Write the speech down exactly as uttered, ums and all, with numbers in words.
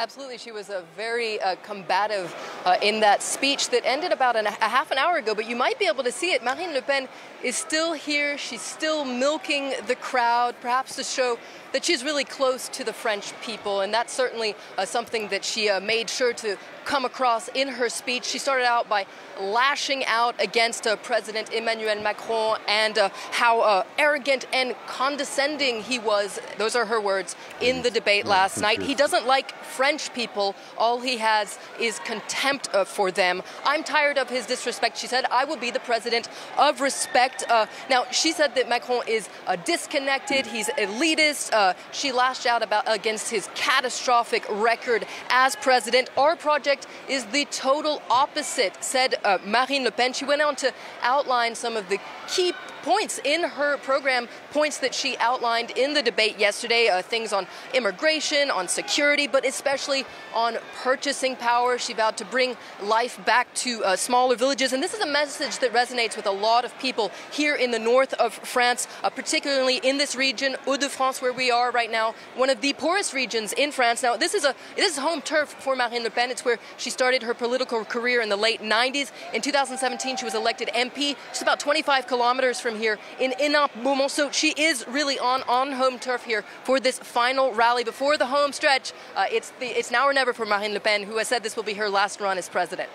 Absolutely. She was a very uh, combative uh, in that speech that ended about an, a half an hour ago, but you might be able to see it. Marine Le Pen is still here. She's still milking the crowd, perhaps to show that she's really close to the French people. And that's certainly uh, something that she uh, made sure to come across in her speech. She started out by lashing out against uh, President Emmanuel Macron and uh, how uh, arrogant and condescending he was. Those are her words in the debate last night. He doesn't like French people. All he has is contempt uh, for them. I'm tired of his disrespect, she said. I will be the president of respect. Uh, now, she said that Macron is uh, disconnected. He's elitist. Uh, she lashed out about against his catastrophic record as president. Our project is the total opposite, said uh, Marine Le Pen. She went on to outline some of the key points in her program, points that she outlined in the debate yesterday, uh, things on immigration, on security, but especially on purchasing power. She vowed to bring life back to uh, smaller villages. And this is a message that resonates with a lot of people here in the north of France, uh, particularly in this region, Hauts-de-France, where we are right now, one of the poorest regions in France. Now, this is, a, this is home turf for Marine Le Pen. It's where she started her political career in the late nineties. In two thousand seventeen, she was elected M P, just about twenty-five kilometers from here in Inapumos. So she is really on, on home turf here for this final rally before the home stretch. Uh, it's, the, it's now or never for Marine Le Pen, who has said this will be her last run as president.